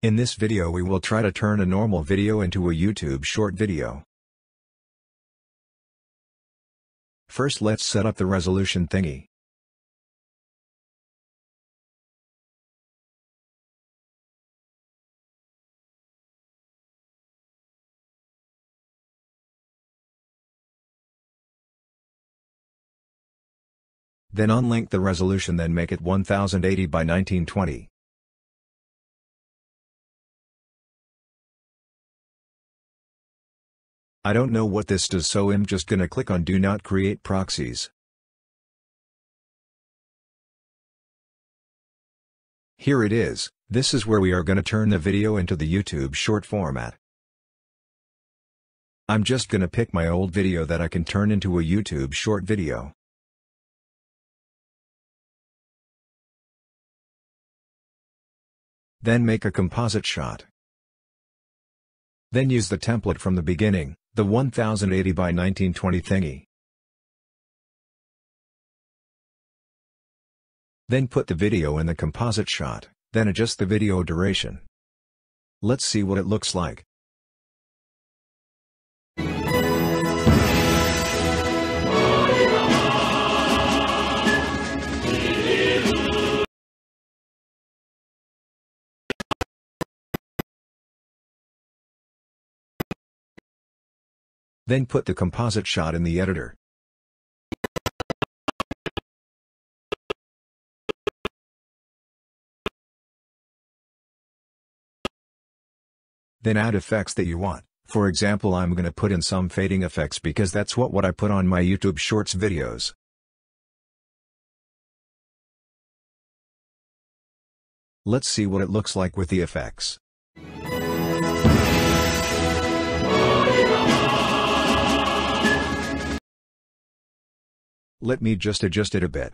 In this video we will try to turn a normal video into a YouTube short video. First let's set up the resolution thingy. Then unlink the resolution, then make it 1080 by 1920. I don't know what this does, so I'm just gonna click on Do Not Create Proxies. Here it is. This is where we are gonna turn the video into the YouTube short format. I'm just gonna pick my old video that I can turn into a YouTube short video. Then make a composite shot. Then use the template from the beginning, the 1080 by 1920 thingy. Then put the video in the composite shot, then adjust the video duration. Let's see what it looks like. Then put the composite shot in the editor. Then add effects that you want. For example, I'm going to put in some fading effects because that's what I put on my YouTube Shorts videos. Let's see what it looks like with the effects. Let me just adjust it a bit.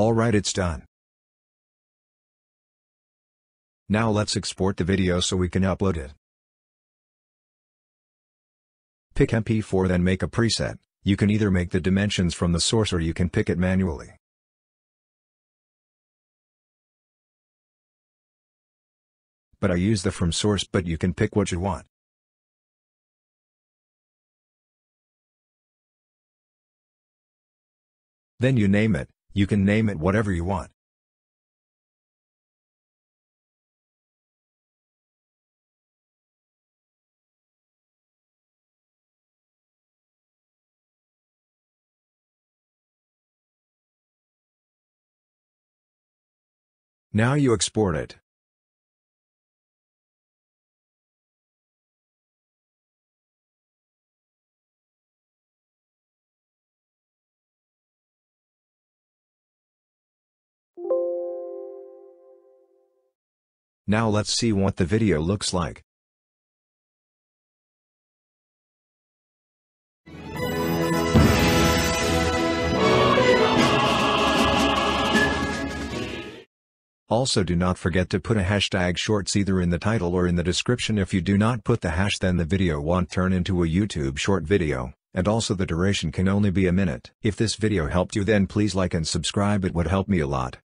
Alright, it's done. Now let's export the video so we can upload it. Pick MP4, then make a preset. You can either make the dimensions from the source or you can pick it manually. But I use the from source, but you can pick what you want. Then you name it. You can name it whatever you want. Now you export it. Now let's see what the video looks like. Also, do not forget to put a hashtag shorts either in the title or in the description. If you do not put the hash, then the video won't turn into a YouTube short video, and also the duration can only be a minute. If this video helped you, then please like and subscribe, it would help me a lot.